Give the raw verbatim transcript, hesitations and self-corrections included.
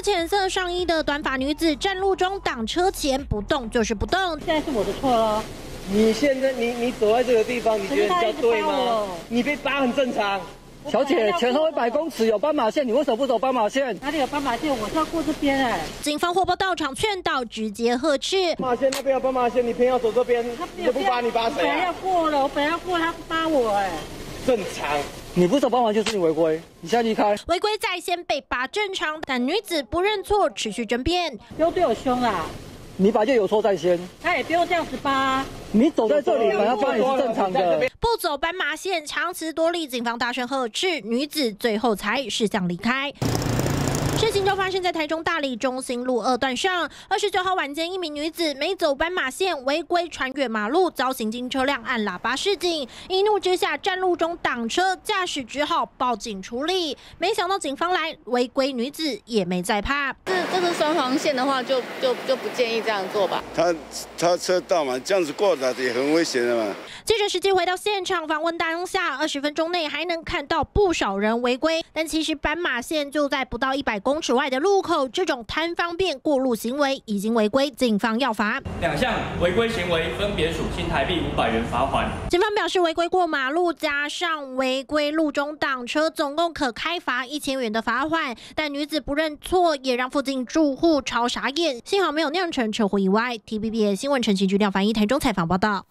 着浅色上衣的短发女子站路中挡车前，不动就是不动。现在是我的错了。 你现在你你走在这个地方，你觉得比较对吗？你被扒很正常。小姐，前后一百公尺有斑马线，你为什么不走斑马线？哪里有斑马线？我是要过这边哎、欸。警方获报到场劝导，直接呵斥。斑马线那边有斑马线，你偏要走这边，他不扒你扒谁、啊？我本来要过了，我本来要过，他不扒我哎、欸。正常。 你不走斑马就是你违规，你现在离开。违规在先被罚正常，但女子不认错，持续争辩。不要对我凶啦！你本来就有错在先，他也不用这样子扒。你走在这里，本来扒也是正常的。不走斑马线，强词夺理，警方大声呵斥，女子最后才识相离开。 事情就发生在台中大里中心路二段上，二十九号晚间，一名女子没走斑马线，违规穿越马路，遭行经车辆按喇叭示警，一怒之下站路中挡车，驾驶只好报警处理。没想到警方来，违规女子也没再怕。这这是双黄线的话，就就就不建议这样做吧。他他车道嘛，这样子过来也很危险的嘛。记者实际回到现场访问当下，二十分钟内还能看到不少人违规，但其实斑马线就在不到一百公。 公尺外的路口，这种贪方便过路行为已经违规，警方要罚。两项违规行为分别属新台币五百元罚款。警方表示，违规过马路加上违规路中挡车，总共可开罚一千元的罚款。但女子不认错，也让附近住户超傻眼。幸好没有酿成车祸意外。T V B S 新闻陈其菊、廖凡一台中采访报道。